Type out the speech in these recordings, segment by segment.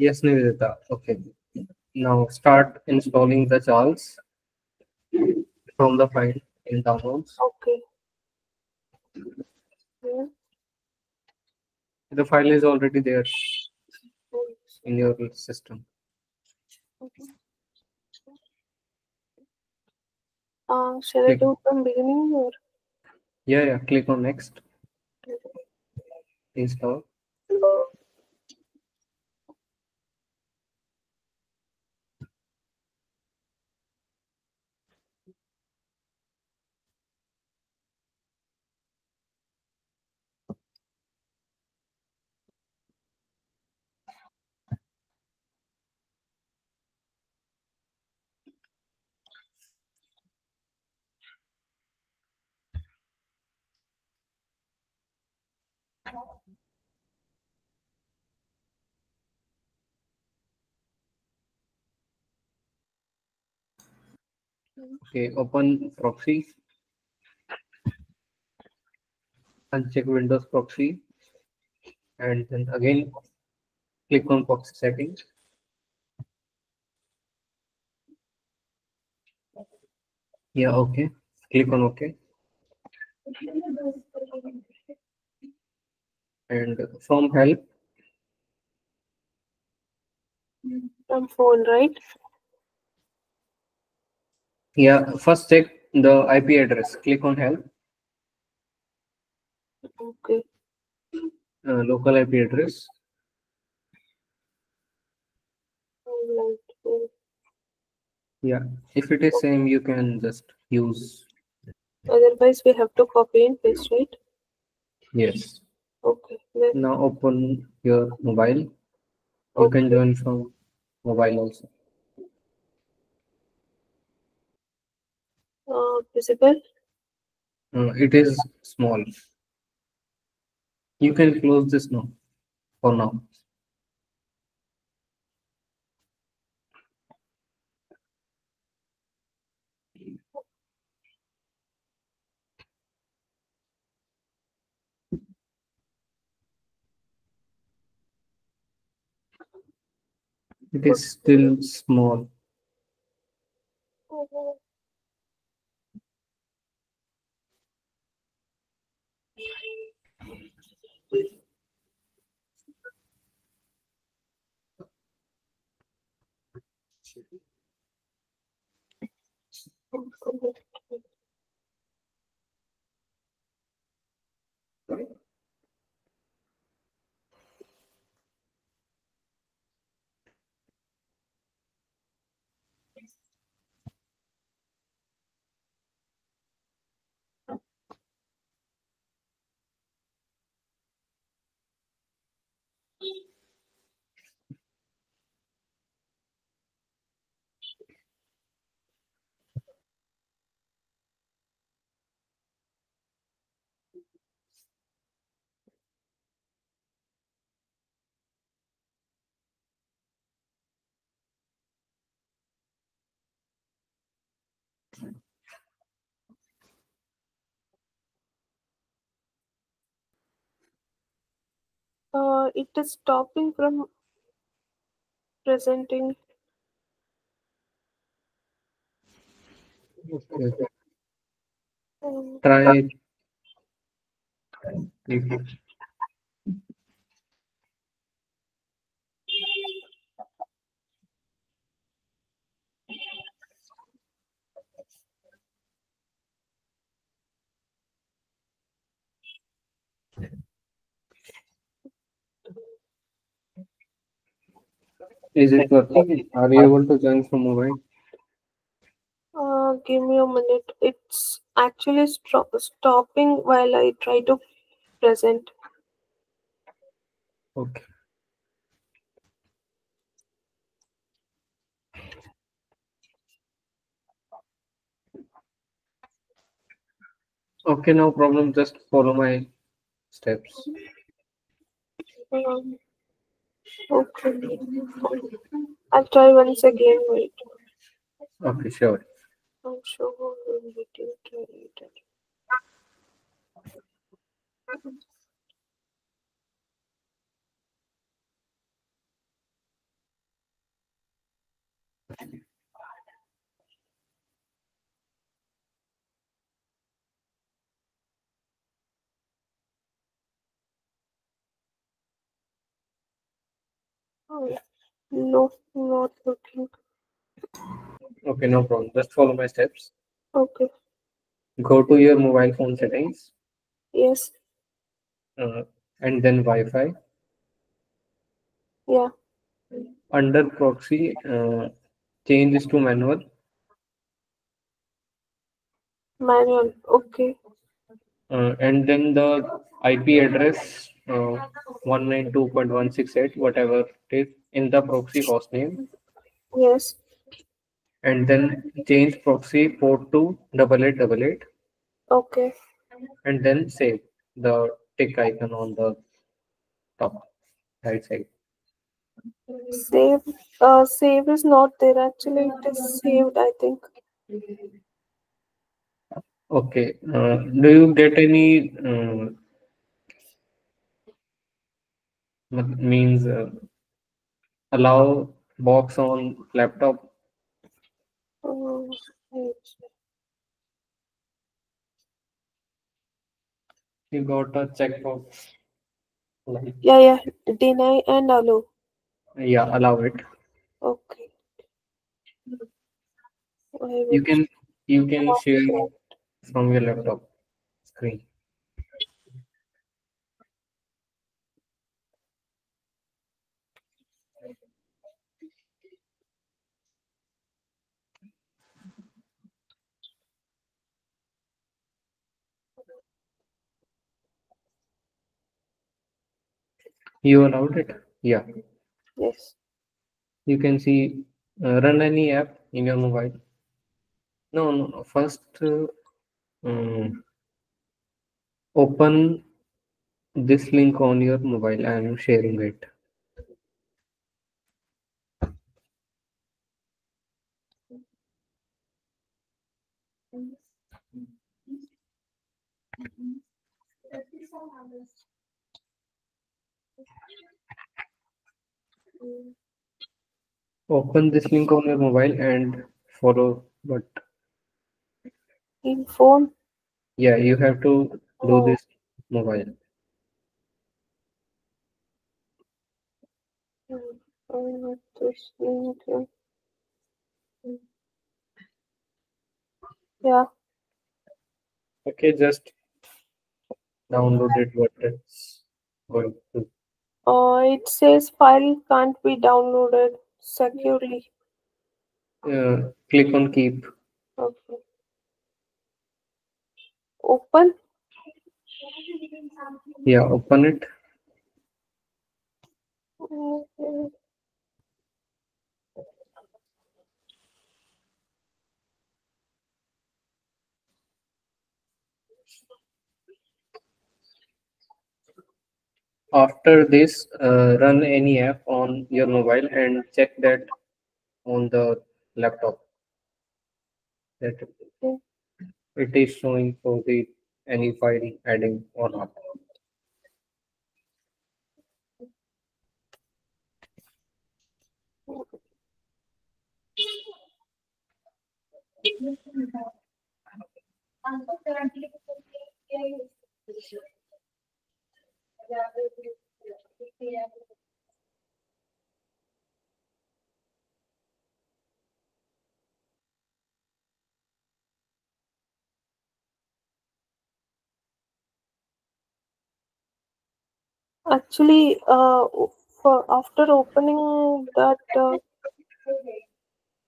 Yes, Nivedita. Okay. Now start installing the Charles from the file in downloads. Okay. Yeah. The file is already there in your system. Okay. Shall I do it from beginning or? Yeah. Click on next. Install. Okay, open proxy and check Windows proxy, and then again click on proxy settings. Yeah, okay. Click on OK. And from help. From phone, right? Yeah, first check the IP address. Click on help. Okay. Local IP address. Yeah, if it is same, you can just use. Otherwise, we have to copy and paste, right? Yes. Okay. Then now open your mobile. Okay. You can join from mobile also. Visible? It is small. You can close this now. For now. It is still small. It is stopping from presenting. Okay. Try it. Is it working? Are you able to join from mobile? Give me a minute. It's actually stopping while I try to present. Okay. Okay, no problem. Just follow my steps. Okay. I'll try once again. Wait. Okay, sure. I'm sure we'll be able to try it. Oh yeah. No, not looking. Okay, no problem. Just follow my steps. Okay. Go to your mobile phone settings. Yes. And then Wi-Fi. Yeah. Under proxy, change this to manual. Manual, okay. And then the IP address 192.168, whatever it is, in the proxy host name. Yes. And then change proxy port to 8888. Okay. And then save the tick icon on the top right side. Save, save is not there actually. It is saved, I think. Okay. Do you get any means allow box on laptop? Oh, you got a checkbox. Yeah, yeah. Deny and allow. Yeah, allow it. Okay. You can share from your laptop screen. You allowed it? Yeah. Yes. You can see run any app in your mobile. No. First, open this link on your mobile. I am sharing it. Open this link on your mobile and follow what? In phone? Yeah, you have to do this mobile. Yeah. Okay, just download it. What it's going to. It says file can't be downloaded securely. Click on keep. Okay. Open? Yeah, open it. Okay. After this, run any app on your mobile and check that on the laptop. That it is showing for the any file adding or not. Actually, for after opening that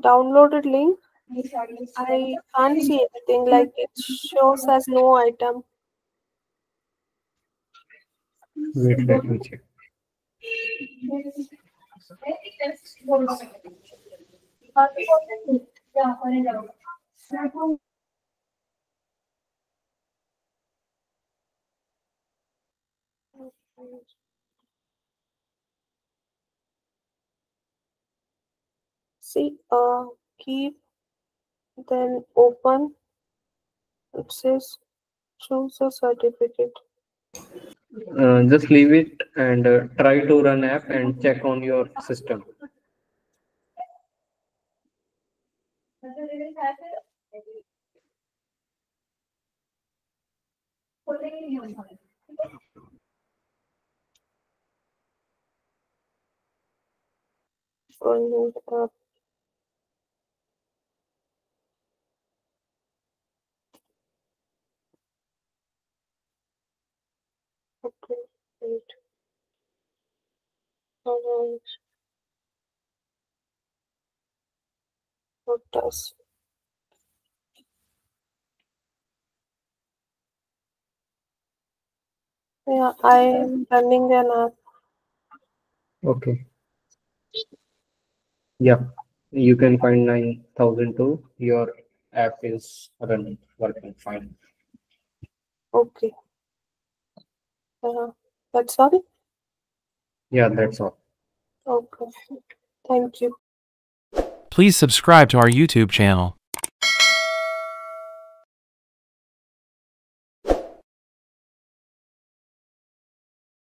downloaded link, I can't see anything. Like it shows as no item. Wait, let me check. See, keep, then open. It says choose a certificate. Just leave it and try to run app and check on your system. almost up. Okay, wait. Alright. What does? Yeah, I am running an app. Okay. Yeah, you can find 9,002. Your app is running, working fine. Okay. That's all? Yeah, that's all. Okay. Thank you. Please subscribe to our YouTube channel.